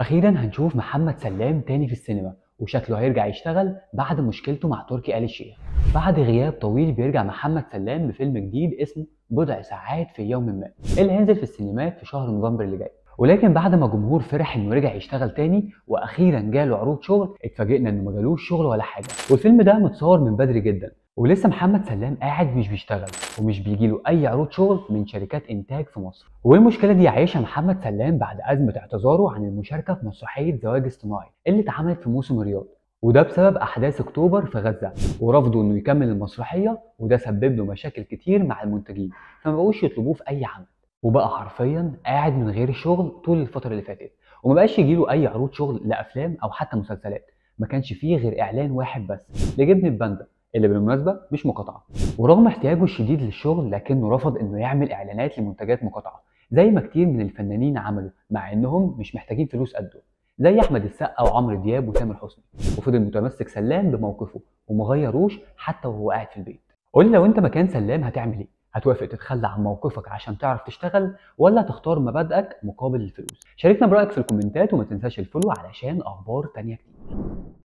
أخيرا هنشوف محمد سلام تاني في السينما، وشكله هيرجع يشتغل بعد مشكلته مع تركي آل الشيخ. بعد غياب طويل بيرجع محمد سلام بفيلم جديد اسمه بضع ساعات في يوم ما اللي هينزل في السينمات في شهر نوفمبر اللي جاي. ولكن بعد ما جمهور فرح انه رجع يشتغل تاني واخيرا جاله عروض شغل، اتفاجئنا انه ما جالوش شغل ولا حاجه. والفيلم ده متصور من بدري جدا ولسه محمد سلام قاعد مش بيشتغل ومش بيجيله اي عروض شغل من شركات انتاج في مصر. والمشكله دي عايشها محمد سلام بعد ازمه اعتذاره عن المشاركه في مسرحيه زواج اصطناعي اللي اتعملت في موسم الرياض، وده بسبب احداث اكتوبر في غزه ورفضه انه يكمل المسرحيه، وده سبب له مشاكل كتير مع المنتجين فما بقوش يطلبوه في اي عمل، وبقى حرفيا قاعد من غير شغل طول الفتره اللي فاتت، وما بقاش يجيله اي عروض شغل لافلام او حتى مسلسلات. ما كانش فيه غير اعلان واحد بس لجبنه البندل اللي بالمناسبه مش مقاطعه. ورغم احتياجه الشديد للشغل لكنه رفض انه يعمل اعلانات لمنتجات مقاطعه زي ما كتير من الفنانين عملوا مع انهم مش محتاجين فلوس قده، زي احمد السقا وعمرو دياب وتامر حسني. وفضل متمسك سلام بموقفه وما غيروش حتى وهو قاعد في البيت. قول لو انت مكان سلام هتعمل ايه؟ هتوافق تتخلى عن موقفك عشان تعرف تشتغل، ولا تختار مبادئك مقابل الفلوس؟ شاركنا برأيك في الكومنتات، وما تنساش الفولو علشان اخبار تانية كتير.